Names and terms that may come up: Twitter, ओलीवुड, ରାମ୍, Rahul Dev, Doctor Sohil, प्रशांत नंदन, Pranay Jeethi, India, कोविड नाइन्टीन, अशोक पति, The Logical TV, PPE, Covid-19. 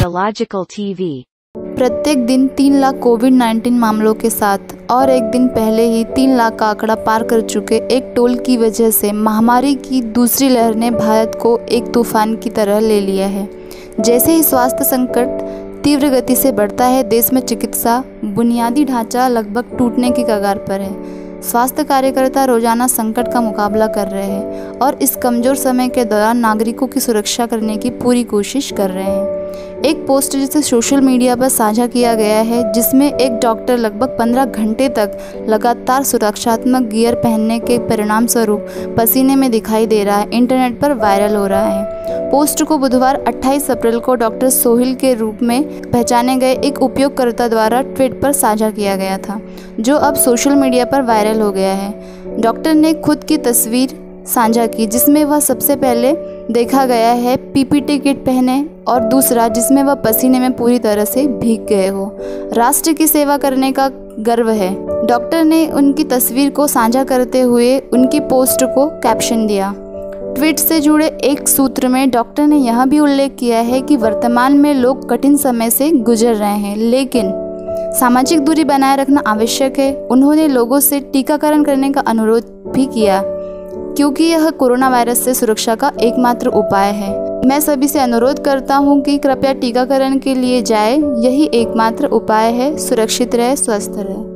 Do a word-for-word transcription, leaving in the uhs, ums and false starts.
Technological TV. प्रत्येक दिन तीन लाख कोविड नाइन्टीन मामलों के साथ और एक दिन पहले ही तीन लाख का आंकड़ा पार कर चुके एक टोल की वजह से महामारी की दूसरी लहर ने भारत को एक तूफान की तरह ले लिया है। जैसे ही स्वास्थ्य संकट तीव्र गति से बढ़ता है, देश में चिकित्सा बुनियादी ढांचा लगभग टूटने की कगार पर है। स्वास्थ्य कार्यकर्ता रोजाना संकट का मुकाबला कर रहे हैं और इस कमजोर समय के दौरान नागरिकों की सुरक्षा करने की पूरी कोशिश कर रहे हैं। एक पोस्ट जिसे सोशल मीडिया पर साझा किया गया है, जिसमें एक डॉक्टर लगभग पंद्रह घंटे तक लगातार सुरक्षात्मक गियर पहनने के परिणाम स्वरूप पसीने में दिखाई दे रहा है, इंटरनेट पर वायरल हो रहा है। पोस्ट को बुधवार अट्ठाईस अप्रैल को डॉक्टर सोहिल के रूप में पहचाने गए एक उपयोगकर्ता द्वारा ट्विट पर साझा किया गया था, जो अब सोशल मीडिया पर वायरल हो गया है। डॉक्टर ने खुद की तस्वीर साझा की, जिसमें वह सबसे पहले देखा गया है पीपीई किट पहने और दूसरा जिसमें वह पसीने में पूरी तरह से भीग गए हो। राष्ट्र की सेवा करने का गर्व है। डॉक्टर ने उनकी तस्वीर को साझा करते हुए उनकी पोस्ट को कैप्शन दिया। ट्वीट से जुड़े एक सूत्र में डॉक्टर ने यह भी उल्लेख किया है कि वर्तमान में लोग कठिन समय से गुजर रहे हैं, लेकिन सामाजिक दूरी बनाए रखना आवश्यक है। उन्होंने लोगों से टीकाकरण करने का अनुरोध भी किया, क्योंकि यह कोरोना वायरस से सुरक्षा का एकमात्र उपाय है। मैं सभी से अनुरोध करता हूं कि कृपया टीकाकरण के लिए जाएं, यही एकमात्र उपाय है। सुरक्षित रहें, स्वस्थ रहें।